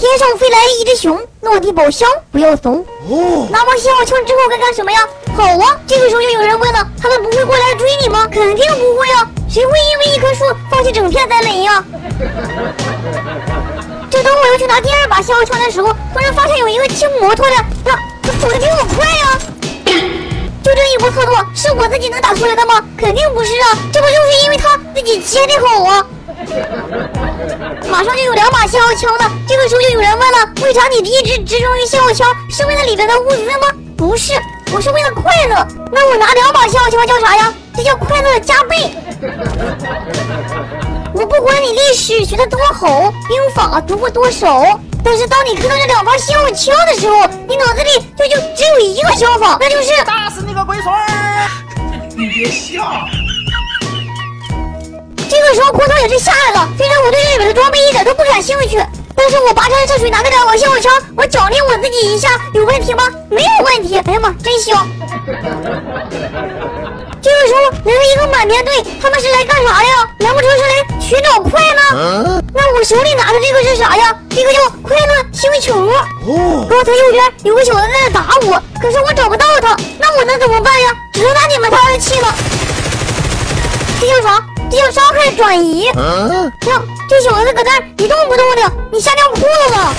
天上飞来一只熊，落地宝箱不要怂。哦，拿完信号枪之后该干什么呀？好啊，这个时候就有人问了，他们不会过来追你吗？肯定不会啊，谁会因为一棵树放弃整片栽培呀？正当我要去拿第二把信号枪的时候，突然发现有一个骑摩托的，他走的比我快呀、就这一波操作，是我自己能打出来的吗？肯定不是啊，这不就是因为他自己切的好啊？ 马上就有两把信号枪了，这个时候就有人问了：为啥你一直执着于信号枪？是为了里边的物资吗？不是，我是为了快乐。那我拿两把信号枪叫啥呀？这叫快乐加倍。我不管你历史学的多好，兵法读过多少，但是当你看到这两把信号枪的时候，你脑子里就只有一个想法，那就是打死那个龟孙儿。你别笑。 这个时候，郭涛也是吓着了。虽然我对日本的装备一点都不感兴趣，但是我跋山涉水拿个两把信号枪，我奖励我自己一下，有问题吗？没有问题。哎呀妈，真香！这个时候来了一个满编队，他们是来干啥呀？难不成是来寻找快乐？那我手里拿的这个是啥呀？这个叫快乐星球。刚才右边有个小子在那打我，可是我找不到他，那我能怎么办呀？只能拿你们327了。这叫啥？ 这叫伤害转移。呀，这小子搁那一动不动的，你吓尿裤子了！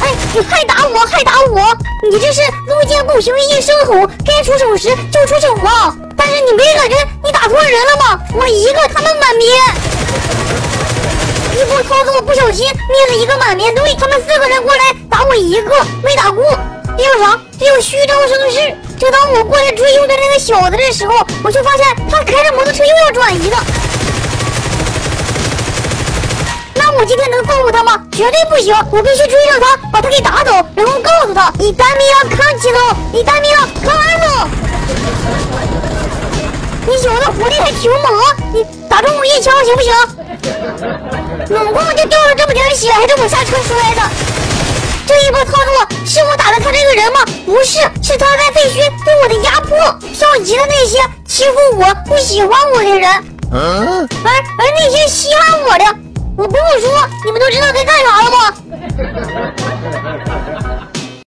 哎，你还打我，还打我！你这是路见不平一声吼，该出手时就出手啊！但是你没感觉你打错人了吗？我一个，他们满编。一波操作不小心灭了一个满编队，他们4个人过来打我一个，没打过。这叫啥？这叫虚张声势。 就当我过来追右边那个小子的时候，我就发现他开着摩托车又要转移了。那我今天能放过他吗？绝对不行！我必须追上他，把他给打倒，然后告诉他：你单命要看起喽，你单命要看完喽。你小子火力还挺猛，你打中我一枪行不行？总共就掉了这么点血，还是我下车摔的。 这一波操作是我打了他这个人吗？不是，是他在废墟对我的压迫，像极了那些欺负我、不喜欢我的人，而那些稀罕我的，我不用说，你们都知道在干啥了吗？